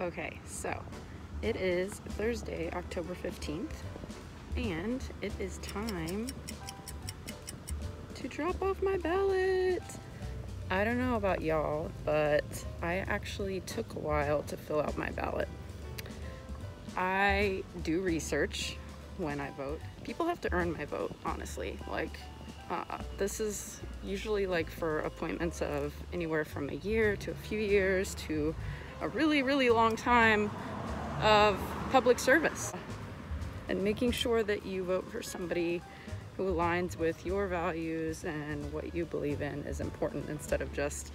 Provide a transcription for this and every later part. Okay, so it is Thursday, October 15th, and it is time to drop off my ballot. I don't know about y'all, but I actually took a while to fill out my ballot. I do research when I vote. People have to earn my vote, honestly. Like, this is usually like for appointments of anywhere from a year to a few years to a really, really long time of public service. And making sure that you vote for somebody who aligns with your values and what you believe in is important, instead of just,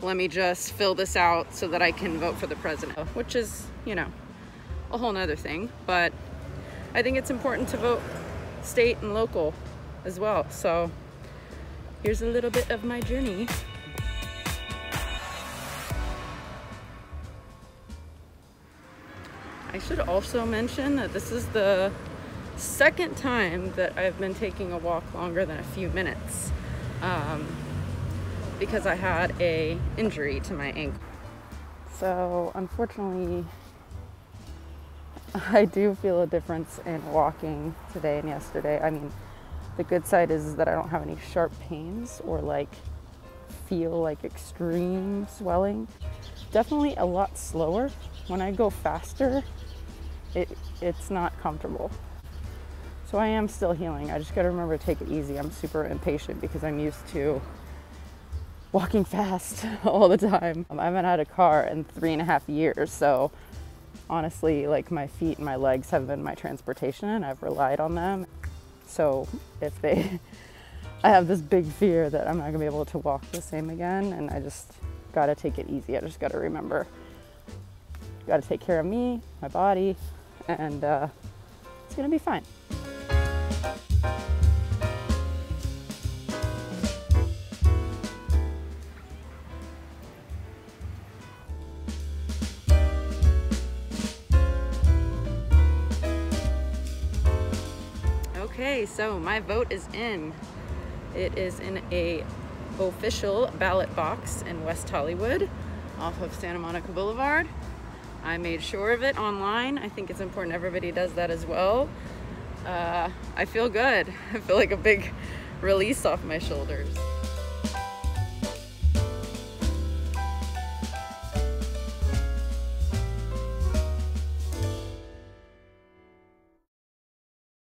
let me just fill this out so that I can vote for the president, which is, you know, a whole nother thing. But I think it's important to vote state and local as well. So here's a little bit of my journey. I should also mention that this is the second time that I've been taking a walk longer than a few minutes because I had an injury to my ankle. So unfortunately, I do feel a difference in walking today and yesterday. I mean, the good side is that I don't have any sharp pains or like feel like extreme swelling. Definitely a lot slower. When I go faster, it's not comfortable. So I am still healing. I just gotta remember to take it easy. I'm super impatient because I'm used to walking fast all the time. I haven't had a car in 3.5 years, so honestly, like, my feet and my legs have been my transportation and I've relied on them. So if they, I have this big fear that I'm not gonna be able to walk the same again, and I just gotta take it easy. I just gotta remember, gotta take care of me, my body, and it's gonna be fine. Okay, so my vote is in. It is in a official ballot box in West Hollywood off of Santa Monica Boulevard. I made sure of it online. I think it's important everybody does that as well. I feel good. I feel like a big release off my shoulders.